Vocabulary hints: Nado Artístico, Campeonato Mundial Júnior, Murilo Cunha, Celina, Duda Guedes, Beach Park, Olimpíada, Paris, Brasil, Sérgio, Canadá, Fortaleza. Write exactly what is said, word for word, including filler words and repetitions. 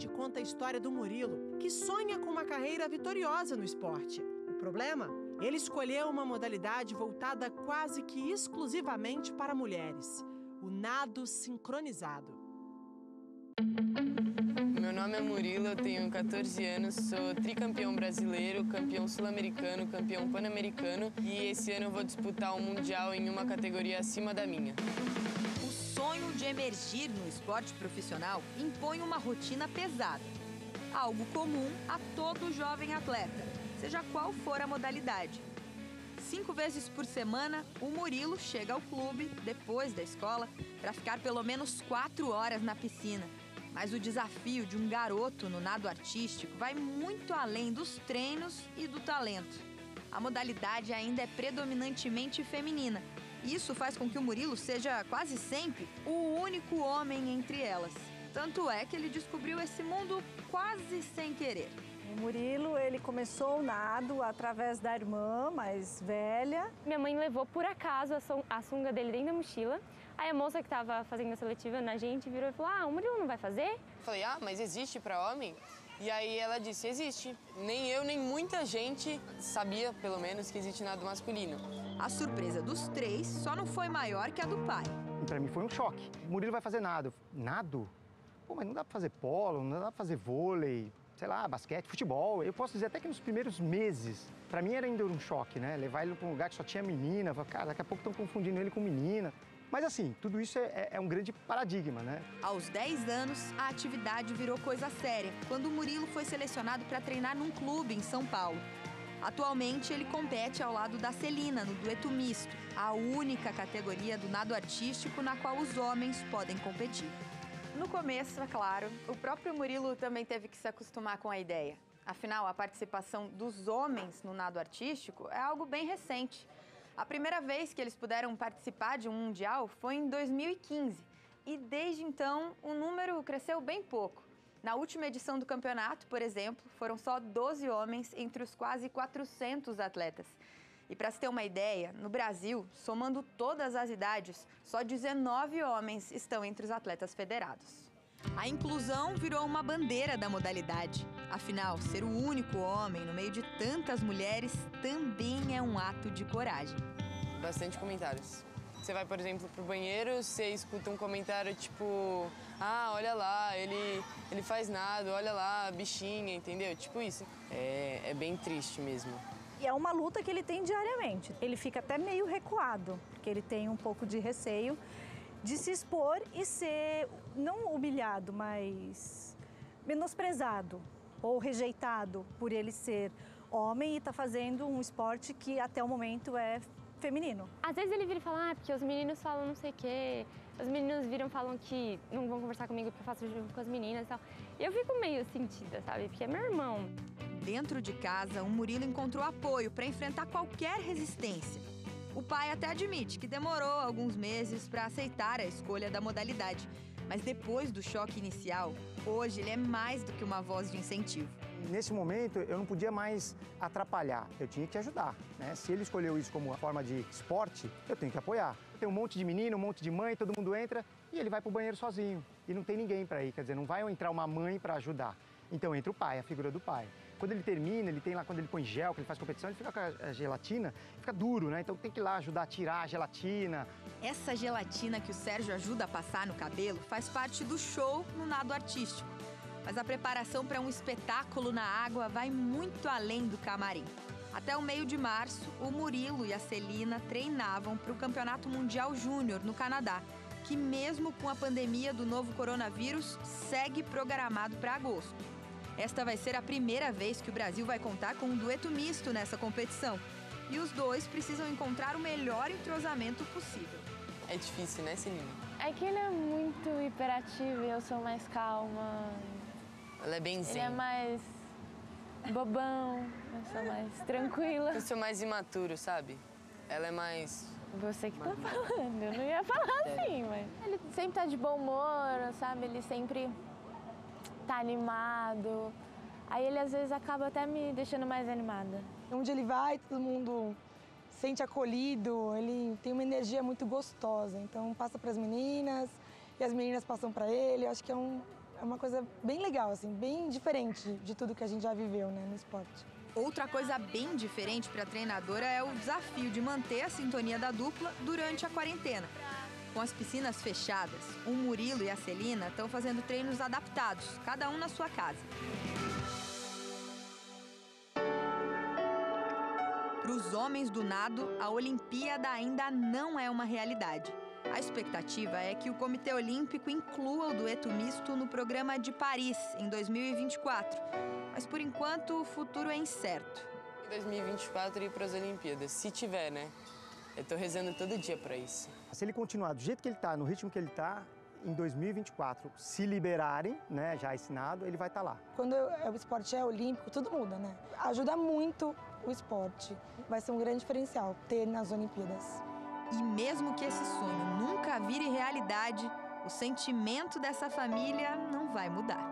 Tarde conta a história do Murilo, que sonha com uma carreira vitoriosa no esporte. O problema? Ele escolheu uma modalidade voltada quase que exclusivamente para mulheres, o nado sincronizado. Meu nome é Murilo, eu tenho quatorze anos, sou tricampeão brasileiro, campeão sul-americano, campeão pan-americano e esse ano eu vou disputar o Mundial em uma categoria acima da minha. O sonho de emergir no esporte profissional impõe uma rotina pesada, algo comum a todo jovem atleta, seja qual for a modalidade. Cinco vezes por semana, o Murilo chega ao clube, depois da escola, para ficar pelo menos quatro horas na piscina. Mas o desafio de um garoto no nado artístico vai muito além dos treinos e do talento. A modalidade ainda é predominantemente feminina. Isso faz com que o Murilo seja, quase sempre, o único homem entre elas. Tanto é que ele descobriu esse mundo quase sem querer. O Murilo, ele começou o nado através da irmã mais velha. Minha mãe levou, por acaso, a sunga dele dentro da mochila. Aí a moça que estava fazendo a seletiva na gente virou e falou, ah, o Murilo não vai fazer? Eu falei, ah, mas existe para homem? E aí ela disse, existe. Nem eu, nem muita gente sabia, pelo menos, que existe nado masculino. A surpresa dos três só não foi maior que a do pai. Para mim foi um choque. O Murilo vai fazer nado. Nado? Pô, mas não dá para fazer polo, não dá para fazer vôlei, sei lá, basquete, futebol. Eu posso dizer até que nos primeiros meses, pra mim era ainda um choque, né? Levar ele pra um lugar que só tinha menina, falar, cara, daqui a pouco estão confundindo ele com menina. Mas assim, tudo isso é, é um grande paradigma, né? Aos dez anos, a atividade virou coisa séria, quando o Murilo foi selecionado para treinar num clube em São Paulo. Atualmente, ele compete ao lado da Celina, no dueto misto, a única categoria do nado artístico na qual os homens podem competir. No começo, é claro, o próprio Murilo também teve que se acostumar com a ideia. Afinal, a participação dos homens no nado artístico é algo bem recente. A primeira vez que eles puderam participar de um mundial foi em dois mil e quinze. E desde então, o número cresceu bem pouco. Na última edição do campeonato, por exemplo, foram só doze homens entre os quase quatrocentos atletas. E para se ter uma ideia, no Brasil, somando todas as idades, só dezenove homens estão entre os atletas federados. A inclusão virou uma bandeira da modalidade. Afinal, ser o único homem no meio de tantas mulheres também é um ato de coragem. Bastante comentários. Você vai, por exemplo, pro banheiro, você escuta um comentário tipo... Ah, olha lá, ele, ele faz nada, olha lá, bichinha, entendeu? Tipo isso. É, é bem triste mesmo. E é uma luta que ele tem diariamente. Ele fica até meio recuado, porque ele tem um pouco de receio de se expor e ser, não humilhado, mas menosprezado ou rejeitado por ele ser homem e estar tá fazendo um esporte que até o momento é feminino. Às vezes ele vira e fala, ah, porque os meninos falam não sei o quê, os meninos viram e falam que não vão conversar comigo porque eu faço junto com as meninas e tal. Eu fico meio sentida, sabe, porque é meu irmão. Dentro de casa, o Murilo encontrou apoio para enfrentar qualquer resistência. O pai até admite que demorou alguns meses para aceitar a escolha da modalidade. Mas depois do choque inicial, hoje ele é mais do que uma voz de incentivo. Nesse momento, eu não podia mais atrapalhar, eu tinha que ajudar, né? Se ele escolheu isso como uma forma de esporte, eu tenho que apoiar. Tem um monte de menino, um monte de mãe, todo mundo entra e ele vai para o banheiro sozinho. E não tem ninguém para ir, quer dizer, não vai entrar uma mãe para ajudar. Então entra o pai, a figura do pai. Quando ele termina, ele tem lá, quando ele põe gel, que ele faz competição, ele fica com a gelatina, fica duro, né? Então tem que ir lá ajudar a tirar a gelatina. Essa gelatina que o Sérgio ajuda a passar no cabelo faz parte do show no nado artístico. Mas a preparação para um espetáculo na água vai muito além do camarim. Até o meio de março, o Murilo e a Celina treinavam para o Campeonato Mundial Júnior no Canadá, que mesmo com a pandemia do novo coronavírus, segue programado para agosto. Esta vai ser a primeira vez que o Brasil vai contar com um dueto misto nessa competição. E os dois precisam encontrar o melhor entrosamento possível. É difícil, né, Celina? É que ele é muito hiperativo e eu sou mais calma. Ela é bem zen. Ele é mais bobão, eu sou mais tranquila. Eu sou mais imaturo, sabe? Ela é mais... Você que tá falando, eu não ia falar assim, mas... Ele sempre tá de bom humor, sabe? Ele sempre... tá animado, aí ele às vezes acaba até me deixando mais animada. Onde ele vai, todo mundo sente acolhido, ele tem uma energia muito gostosa, então passa para as meninas e as meninas passam para ele, eu acho que é um, é uma coisa bem legal, assim, bem diferente de tudo que a gente já viveu, né, no esporte. Outra coisa bem diferente para a treinadora é o desafio de manter a sintonia da dupla durante a quarentena. Com as piscinas fechadas, o Murilo e a Celina estão fazendo treinos adaptados, cada um na sua casa. Para os homens do nado, a Olimpíada ainda não é uma realidade. A expectativa é que o Comitê Olímpico inclua o dueto misto no programa de Paris, em dois mil e vinte e quatro. Mas, por enquanto, o futuro é incerto. Em dois mil e vinte e quatro, ir para as Olimpíadas, se tiver, né? Eu tô rezando todo dia para isso. Se ele continuar do jeito que ele tá, no ritmo que ele tá, em dois mil e vinte e quatro, se liberarem, né, já ensinado, ele vai estar lá. Quando o esporte é olímpico, tudo muda, né? Ajuda muito o esporte. Vai ser um grande diferencial ter nas Olimpíadas. E mesmo que esse sonho nunca vire realidade, o sentimento dessa família não vai mudar.